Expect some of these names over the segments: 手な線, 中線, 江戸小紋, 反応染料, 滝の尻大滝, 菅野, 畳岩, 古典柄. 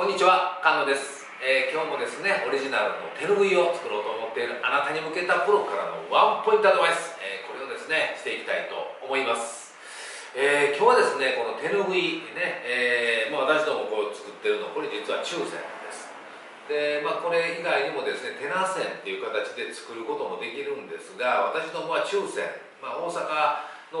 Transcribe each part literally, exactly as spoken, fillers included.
こんにちは、菅野です、えー、今日もですね、オリジナルの手ぬぐいを作ろうと思っているあなたに向けたプロからのワンポイントアドバイス、えー、これをですね、していきたいと思います、えー、今日はですね、この手ぬぐいね、えーまあ、私どもこう作ってるの、これ実は中線ですで、まあ、これ以外にもですね、手な線っていう形で作ることもできるんですが、私どもは中線、まあ、大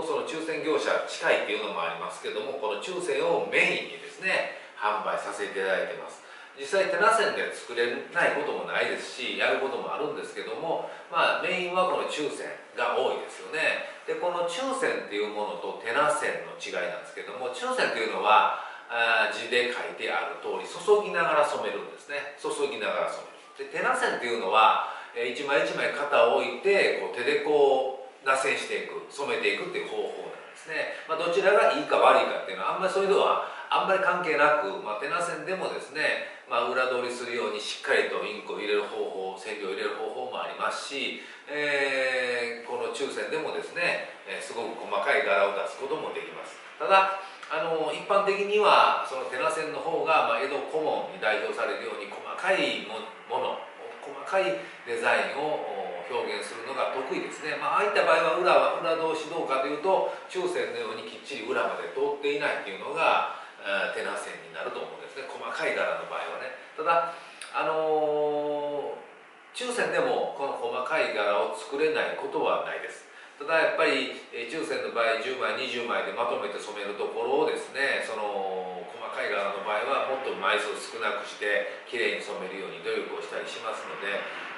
阪のその中線業者近いっていうのもありますけども、この中線をメインにですね販売させていただいてます。実際手な線で作れないこともないですし、やることもあるんですけども、まあ、メインはこの中線が多いですよね。でこの中線っていうものと手な線の違いなんですけども、中線っていうのはあ字で書いてある通り注ぎながら染めるんですね。注ぎながら染める。で手な線っていうのは一枚一枚型を置いてこう手でこうな線していく、染めていくっていう方法なんですね。まあ、どちらがいいか悪いかっていうのはあんまりそういうのはあんまり関係なく、まあ、手な線でもですね、まあ、裏取りするようにしっかりとインクを入れる方法、染料を入れる方法もありますし、えー、この中線でもですね、えー、すごく細かい柄を出すこともできます。ただあの一般的にはその手な線の方が、まあ、江戸小紋に代表されるように細かいもの、細かいデザインを表現するのが得意ですね。まあ、ああいった場合は裏は裏通しどうかというと、中線のようにきっちり裏まで通っていないというのが手な線になると思うんですね、細かい柄の場合はね。ただあのー、中線でもこの細かい柄を作れないことはないです。ただやっぱり中線の場合じゅうまいにじゅうまいでまとめて染めるところをですね、その細かい柄の場合はもっと枚数少なくしてきれいに染めるように努力をしたりしますので、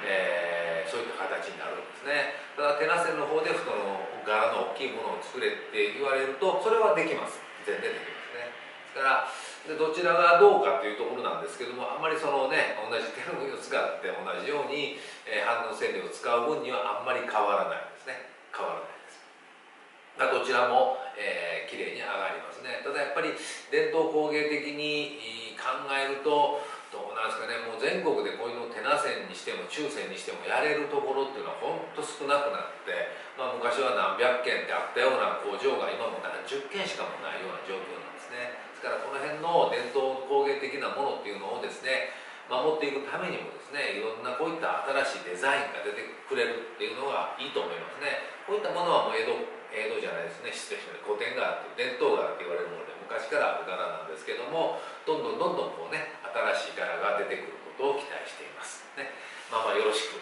えー、そういった形になるんですね。ただ手な線の方でその柄の大きいものを作れって言われるとそれはできます。全然できますね。だからでどちらがどうかというところなんですけども、あんまりそのね同じ手ぬぐいを使って同じように、えー、反応染料を使う分にはあんまり変わらないですね。変わらないです。だからどちらも、えー、きれいに上がりますね。ただやっぱり伝統工芸的に考えるとどうなんですかね、もう全国でこういうの手な線にしても中線にしてもやれるところっていうのはほんと少なくなって、まあ、昔は何百件ってあったような工場が今も何十件しかもないような状況なんですね。からこの辺の伝統工芸的なものっていうのをですね守っていくためにもですね、いろんなこういった新しいデザインが出てくれるっていうのがいいと思いますね。こういったものはもう江戸江戸じゃないですね、失礼しました、古典柄っていう伝統柄って言われるもので昔からある柄なんですけども、どんどんどんどんこうね新しい柄が出てくることを期待していますね。まあまあよろしく